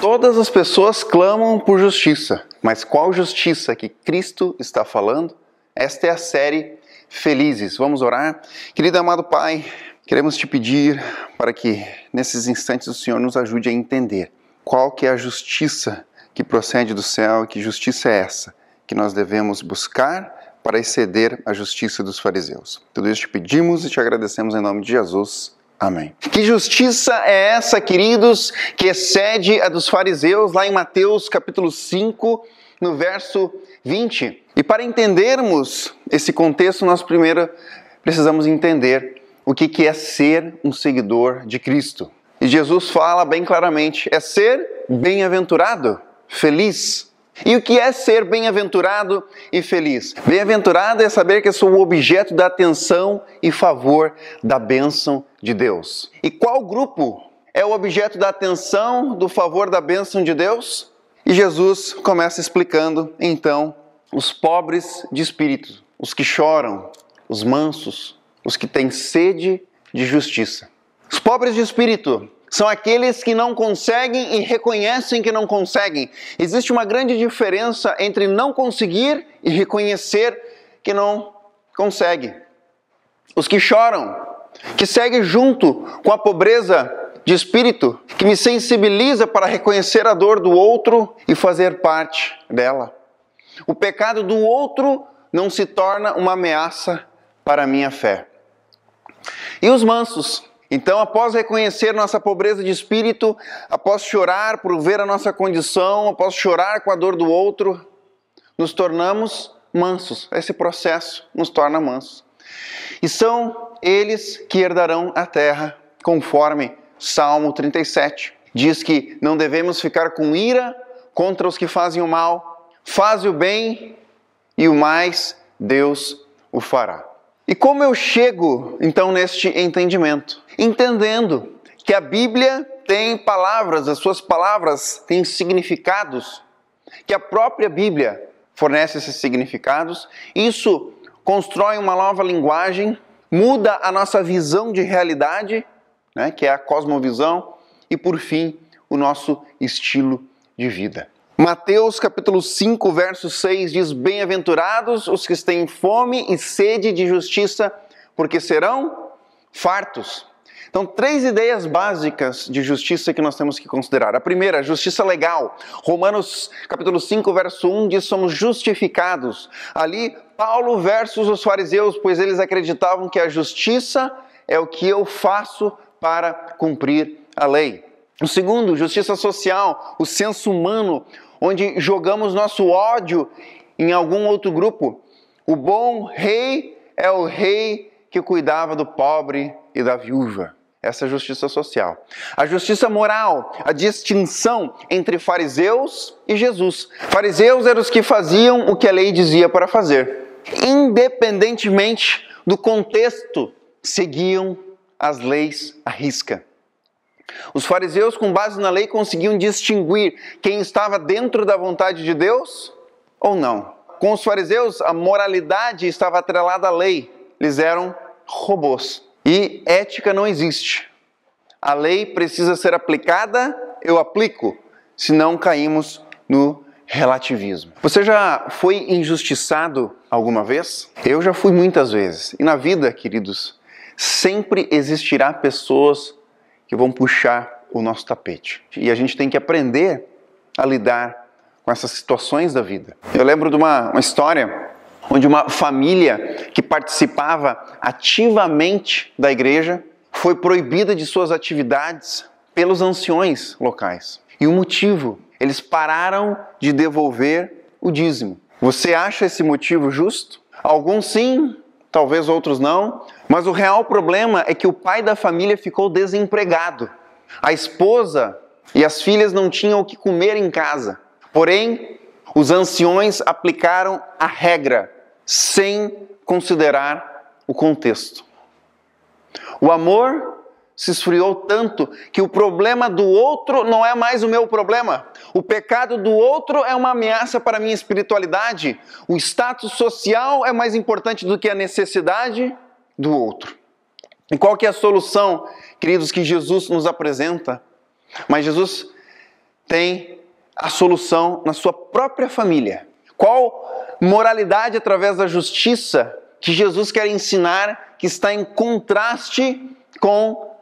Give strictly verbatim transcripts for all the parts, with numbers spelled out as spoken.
Todas as pessoas clamam por justiça, mas qual justiça que Cristo está falando? Esta é a série Felizes. Vamos orar? Querido amado Pai, queremos te pedir para que nesses instantes o Senhor nos ajude a entender qual que é a justiça que procede do céu, que justiça é essa que nós devemos buscar para exceder a justiça dos fariseus. Tudo isso te pedimos e te agradecemos em nome de Jesus. Amém. Que justiça é essa, queridos, que excede a dos fariseus, lá em Mateus capítulo cinco, no verso vinte. E para entendermos esse contexto, nós primeiro precisamos entender o que é ser um seguidor de Cristo. E Jesus fala bem claramente, é ser bem-aventurado, feliz. E o que é ser bem-aventurado e feliz? Bem-aventurado é saber que sou o objeto da atenção e favor da bênção de Deus. E qual grupo é o objeto da atenção, do favor da bênção de Deus? E Jesus começa explicando, então, os pobres de espírito, os que choram, os mansos, os que têm sede de justiça. Os pobres de espírito são aqueles que não conseguem e reconhecem que não conseguem. Existe uma grande diferença entre não conseguir e reconhecer que não consegue. Os que choram, que seguem junto com a pobreza de espírito, que me sensibiliza para reconhecer a dor do outro e fazer parte dela. O pecado do outro não se torna uma ameaça para a minha fé. E os mansos? Então, após reconhecer nossa pobreza de espírito, após chorar por ver a nossa condição, após chorar com a dor do outro, nos tornamos mansos. Esse processo nos torna mansos. E são eles que herdarão a terra, conforme Salmo trinta e sete. Diz que não devemos ficar com ira contra os que fazem o mal. Faz o bem e o mais Deus o fará. E como eu chego, então, neste entendimento? Entendendo que a Bíblia tem palavras, as suas palavras têm significados, que a própria Bíblia fornece esses significados, isso constrói uma nova linguagem, muda a nossa visão de realidade, né, que é a cosmovisão, e por fim, o nosso estilo de vida. Mateus capítulo cinco, verso seis diz, bem-aventurados os que têm fome e sede de justiça, porque serão fartos. Então, três ideias básicas de justiça que nós temos que considerar. A primeira, justiça legal. Romanos capítulo cinco, verso um diz, somos justificados. Ali, Paulo versus os fariseus, pois eles acreditavam que a justiça é o que eu faço para cumprir a lei. O segundo, justiça social, o senso humano, onde jogamos nosso ódio em algum outro grupo. O bom rei é o rei que cuidava do pobre e da viúva. Essa é a justiça social. A justiça moral, a distinção entre fariseus e Jesus. Fariseus eram os que faziam o que a lei dizia para fazer. Independentemente do contexto, seguiam as leis à risca. Os fariseus, com base na lei, conseguiam distinguir quem estava dentro da vontade de Deus ou não. Com os fariseus, a moralidade estava atrelada à lei. Eles eram robôs. E ética não existe. A lei precisa ser aplicada, eu aplico, senão caímos no relativismo. Você já foi injustiçado alguma vez? Eu já fui muitas vezes. E na vida, queridos, sempre existirá pessoas que vão puxar o nosso tapete. E a gente tem que aprender a lidar com essas situações da vida. Eu lembro de uma, uma história onde uma família que participava ativamente da igreja foi proibida de suas atividades pelos anciões locais. E o motivo? Eles pararam de devolver o dízimo. Você acha esse motivo justo? Alguns sim, talvez outros não, mas o real problema é que o pai da família ficou desempregado. A esposa e as filhas não tinham o que comer em casa. Porém, os anciões aplicaram a regra, sem considerar o contexto. O amor se esfriou tanto que o problema do outro não é mais o meu problema. O pecado do outro é uma ameaça para a minha espiritualidade. O status social é mais importante do que a necessidade do outro. E qual que é a solução, queridos, que Jesus nos apresenta? Mas Jesus tem a solução na sua própria família. Qual moralidade através da justiça que Jesus quer ensinar que está em contraste com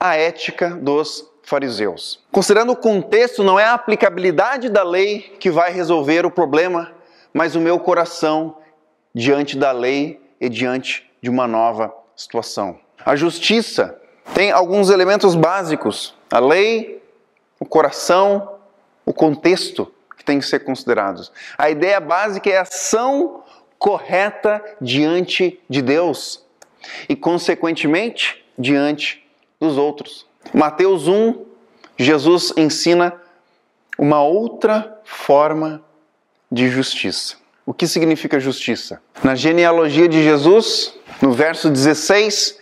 a ética dos fariseus? Considerando o contexto, não é a aplicabilidade da lei que vai resolver o problema, mas o meu coração diante da lei e diante de uma nova situação. A justiça tem alguns elementos básicos: a lei, o coração, o contexto que tem que ser considerados. A ideia básica é a ação correta diante de Deus e, consequentemente, diante dos outros. Mateus um, Jesus ensina uma outra forma de justiça. O que significa justiça? Na genealogia de Jesus, no verso dezesseis,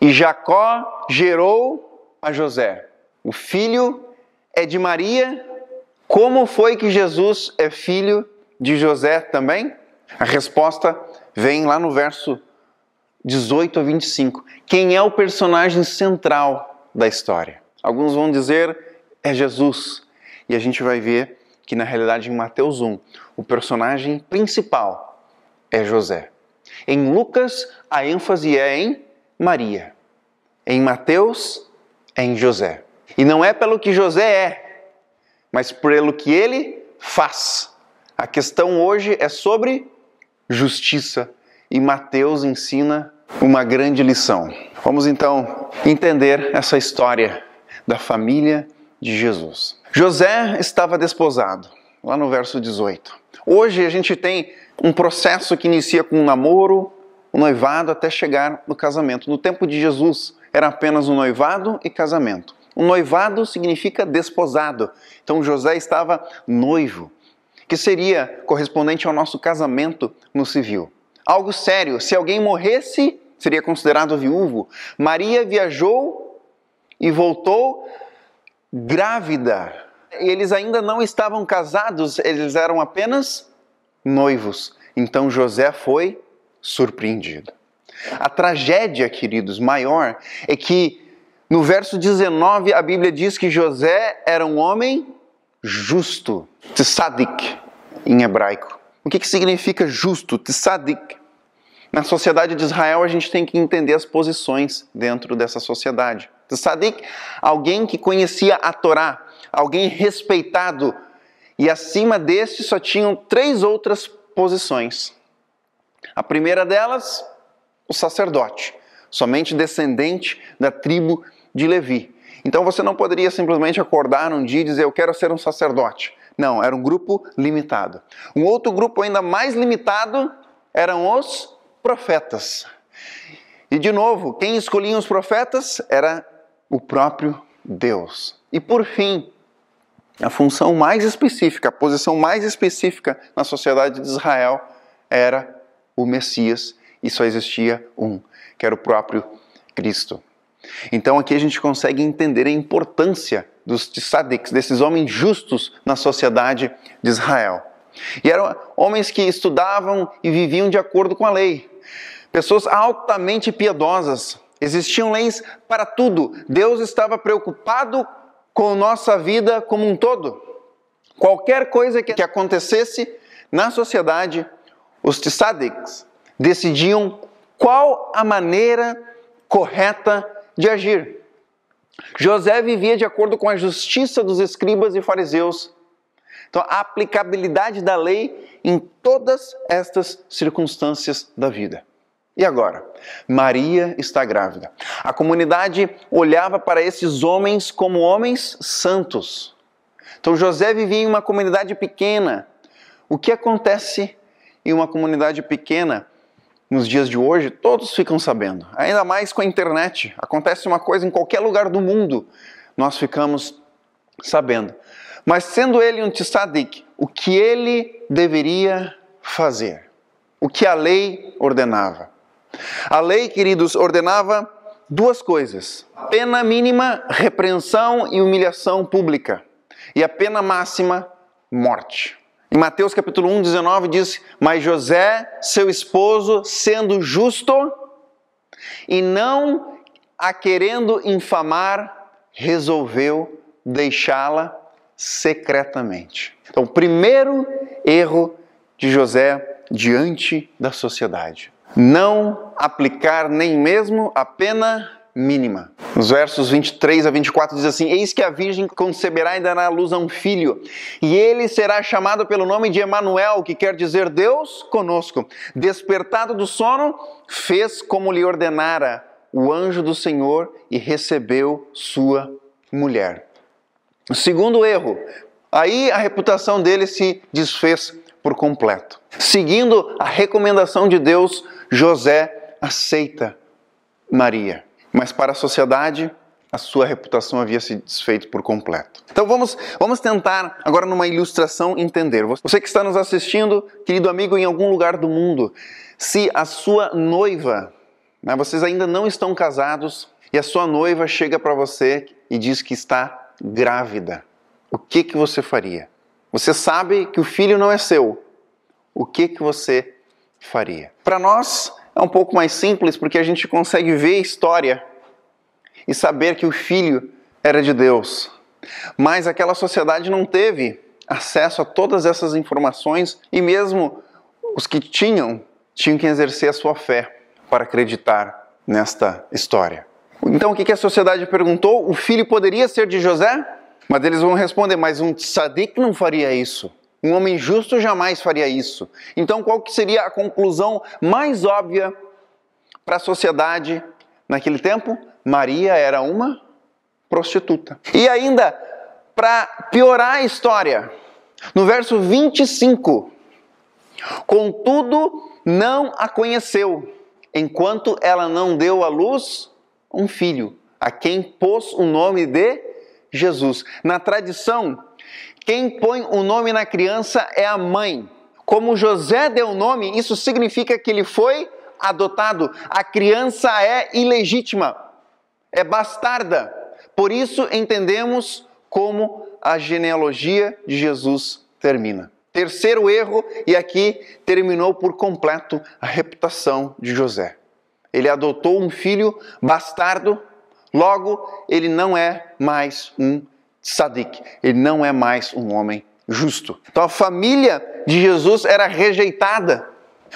e Jacó gerou a José. O filho é de Maria. Como foi que Jesus é filho de José também? A resposta vem lá no verso dezoito a vinte e cinco. Quem é o personagem central da história? Alguns vão dizer, é Jesus. E a gente vai ver que na realidade em Mateus um, o personagem principal é José. Em Lucas, a ênfase é em Maria. Em Mateus, é em José. E não é pelo que José é, mas pelo que ele faz. A questão hoje é sobre justiça. E Mateus ensina uma grande lição. Vamos então entender essa história da família de Jesus. José estava desposado, lá no verso dezoito. Hoje a gente tem um processo que inicia com um namoro, um noivado, até chegar no casamento. No tempo de Jesus era apenas um noivado e casamento. O noivado significa desposado. Então José estava noivo, que seria correspondente ao nosso casamento no civil. Algo sério, se alguém morresse, seria considerado viúvo. Maria viajou e voltou grávida. Eles ainda não estavam casados, eles eram apenas noivos. Então José foi surpreendido. A tragédia, queridos, maior é que no verso dezenove a Bíblia diz que José era um homem justo. Tzadik, em hebraico. O que, que significa justo? Tzadik. Na sociedade de Israel, a gente tem que entender as posições dentro dessa sociedade. Tzadik, alguém que conhecia a Torá, alguém respeitado. E acima deste só tinham três outras posições. A primeira delas, o sacerdote, somente descendente da tribo de Levi. Então você não poderia simplesmente acordar um dia e dizer, eu quero ser um sacerdote. Não, era um grupo limitado. Um outro grupo ainda mais limitado eram os profetas. E de novo, quem escolhia os profetas era o próprio Deus. E por fim, a função mais específica, a posição mais específica na sociedade de Israel era o Messias, e só existia um, que era o próprio Cristo. Então aqui a gente consegue entender a importância dos tzadiks, desses homens justos na sociedade de Israel. E eram homens que estudavam e viviam de acordo com a lei. Pessoas altamente piedosas. Existiam leis para tudo. Deus estava preocupado com nossa vida como um todo. Qualquer coisa que acontecesse na sociedade, os tzadiks decidiam qual a maneira correta de agir. José vivia de acordo com a justiça dos escribas e fariseus. Então, a aplicabilidade da lei em todas estas circunstâncias da vida. E agora? Maria está grávida. A comunidade olhava para esses homens como homens santos. Então, José vivia em uma comunidade pequena. O que acontece em uma comunidade pequena? Nos dias de hoje, todos ficam sabendo. Ainda mais com a internet. Acontece uma coisa em qualquer lugar do mundo, nós ficamos sabendo. Mas sendo ele um tzadik, o que ele deveria fazer? O que a lei ordenava? A lei, queridos, ordenava duas coisas. Pena mínima, repreensão e humilhação pública. E a pena máxima, morte. Em Mateus capítulo um, dezenove diz, mas José, seu esposo, sendo justo e não a querendo infamar, resolveu deixá-la secretamente. Então, o primeiro erro de José diante da sociedade: não aplicar nem mesmo a pena mínima. Nos versos vinte e três a vinte e quatro diz assim: eis que a virgem conceberá e dará à luz a um filho, e ele será chamado pelo nome de Emanuel, que quer dizer Deus conosco. Despertado do sono, fez como lhe ordenara o anjo do Senhor e recebeu sua mulher. O segundo erro, aí a reputação dele se desfez por completo. Seguindo a recomendação de Deus, José aceita Maria. Mas para a sociedade, a sua reputação havia se desfeito por completo. Então vamos, vamos tentar agora, numa ilustração, entender. Você que está nos assistindo, querido amigo, em algum lugar do mundo, se a sua noiva, né, vocês ainda não estão casados, e a sua noiva chega para você e diz que está grávida, o que que você faria? Você sabe que o filho não é seu. O que que você faria? Para nós é um pouco mais simples, porque a gente consegue ver a história e saber que o filho era de Deus. Mas aquela sociedade não teve acesso a todas essas informações, e mesmo os que tinham, tinham que exercer a sua fé para acreditar nesta história. Então, o que a sociedade perguntou? O filho poderia ser de José? Mas eles vão responder: mas um tzadik não faria isso. Um homem justo jamais faria isso. Então, qual que seria a conclusão mais óbvia para a sociedade naquele tempo? Maria era uma prostituta. E ainda, para piorar a história, no verso vinte e cinco, contudo, não a conheceu, enquanto ela não deu à luz um filho, a quem pôs o nome de Jesus. Na tradição, quem põe o nome na criança é a mãe. Como José deu o nome, isso significa que ele foi adotado. A criança é ilegítima, é bastarda. Por isso entendemos como a genealogia de Jesus termina. Terceiro erro, e aqui terminou por completo a reputação de José. Ele adotou um filho bastardo, logo ele não é mais um tzadik, ele não é mais um homem justo. Então a família de Jesus era rejeitada.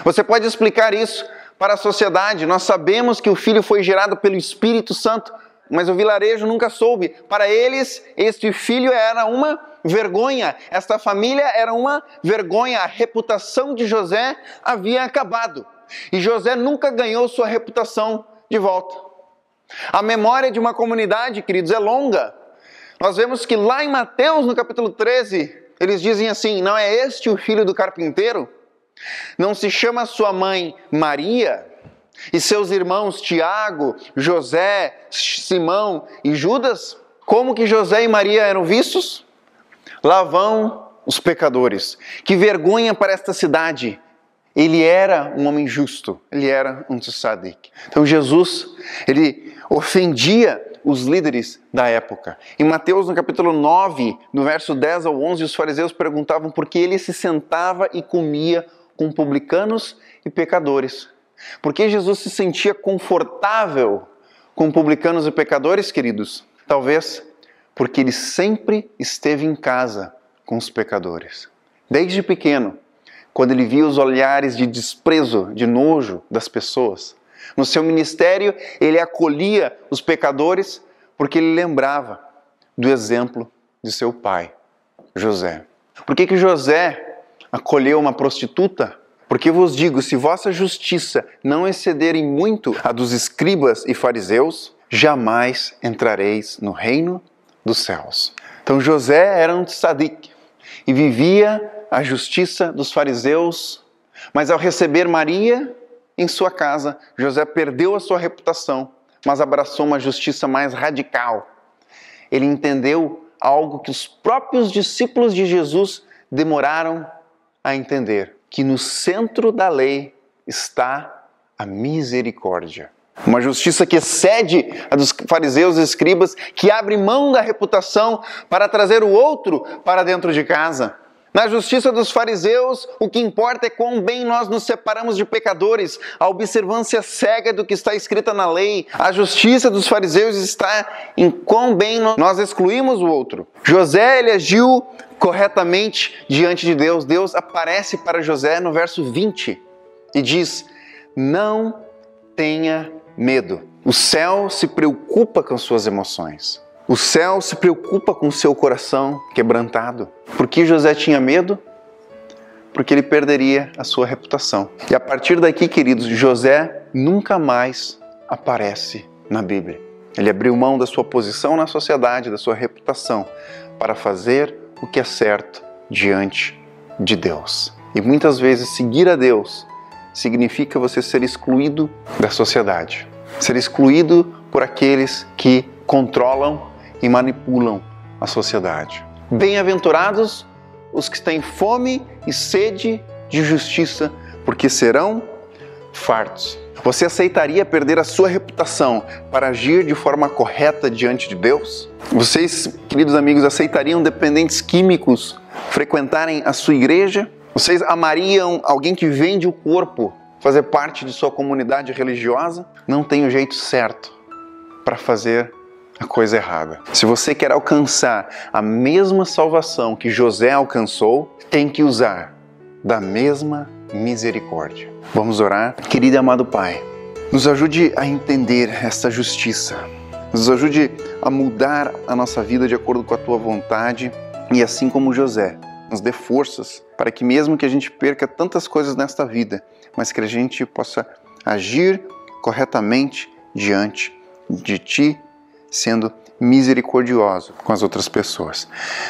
Você pode explicar isso para a sociedade: nós sabemos que o filho foi gerado pelo Espírito Santo, mas o vilarejo nunca soube. Para eles, este filho era uma vergonha, esta família era uma vergonha, a reputação de José havia acabado. E José nunca ganhou sua reputação de volta. A memória de uma comunidade, queridos, é longa. Nós vemos que lá em Mateus, no capítulo treze, eles dizem assim: não é este o filho do carpinteiro? Não se chama sua mãe Maria? E seus irmãos Tiago, José, Simão e Judas? Como que José e Maria eram vistos? Lá vão os pecadores. Que vergonha para esta cidade! Ele era um homem justo, ele era um tzadik. Então Jesus, ele ofendia os líderes da época. Em Mateus, no capítulo nove, no verso dez ao onze, os fariseus perguntavam por que ele se sentava e comia com publicanos e pecadores. Por que Jesus se sentia confortável com publicanos e pecadores, queridos? Talvez porque ele sempre esteve em casa com os pecadores. Desde pequeno, quando ele via os olhares de desprezo, de nojo das pessoas, no seu ministério, ele acolhia os pecadores porque ele lembrava do exemplo de seu pai, José. Por que que José acolheu uma prostituta? Porque vos digo, se vossa justiça não excederem muito a dos escribas e fariseus, jamais entrareis no reino dos céus. Então José era um tzadik e vivia a justiça dos fariseus, mas ao receber Maria em sua casa, José perdeu a sua reputação, mas abraçou uma justiça mais radical. Ele entendeu algo que os próprios discípulos de Jesus demoraram a entender: que no centro da lei está a misericórdia. Uma justiça que excede a dos fariseus e escribas, que abre mão da reputação para trazer o outro para dentro de casa. Na justiça dos fariseus, o que importa é quão bem nós nos separamos de pecadores, a observância cega do que está escrita na lei. A justiça dos fariseus está em quão bem nós excluímos o outro. José, ele agiu corretamente diante de Deus. Deus aparece para José no verso vinte e diz: não tenha medo. O céu se preocupa com suas emoções. O céu se preocupa com o seu coração quebrantado. Por que José tinha medo? Porque ele perderia a sua reputação. E a partir daqui, queridos, José nunca mais aparece na Bíblia. Ele abriu mão da sua posição na sociedade, da sua reputação, para fazer o que é certo diante de Deus. E muitas vezes seguir a Deus significa você ser excluído da sociedade, ser excluído por aqueles que controlam e manipulam a sociedade. Bem-aventurados os que têm fome e sede de justiça, porque serão fartos. Você aceitaria perder a sua reputação para agir de forma correta diante de Deus? Vocês, queridos amigos, aceitariam dependentes químicos frequentarem a sua igreja? Vocês amariam alguém que vende o corpo fazer parte de sua comunidade religiosa? Não tem o jeito certo para fazer a coisa errada. Se você quer alcançar a mesma salvação que José alcançou, tem que usar da mesma misericórdia. Vamos orar? Querido e amado Pai, nos ajude a entender esta justiça. Nos ajude a mudar a nossa vida de acordo com a Tua vontade e, assim como José, nos dê forças para que, mesmo que a gente perca tantas coisas nesta vida, mas que a gente possa agir corretamente diante de Ti, sendo misericordioso com as outras pessoas.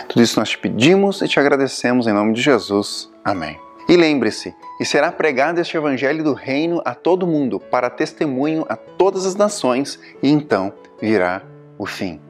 Tudo isso nós te pedimos e te agradecemos em nome de Jesus. Amém. E lembre-se, e será pregado este Evangelho do Reino a todo mundo, para testemunho a todas as nações, e então virá o fim.